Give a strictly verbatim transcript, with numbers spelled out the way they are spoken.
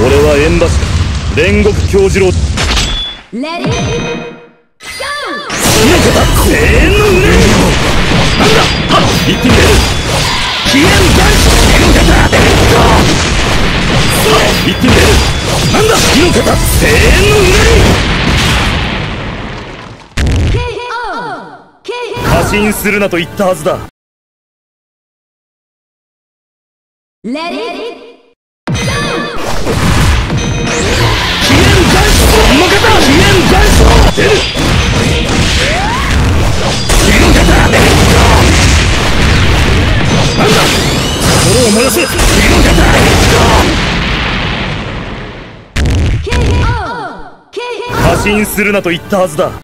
俺は縁柱煉獄杏寿郎。レディーゴー。せーのね。なんだ。はっ。言ってみれる。消える男子の縁柱。言ってみれる。なんだ火の型せーのね。過信するなと言ったはずだ。レディーゴー。消える元素の型消える元素出る火の型出る。なんだ心を燃やせ火の型。過信するなと言ったはずだ。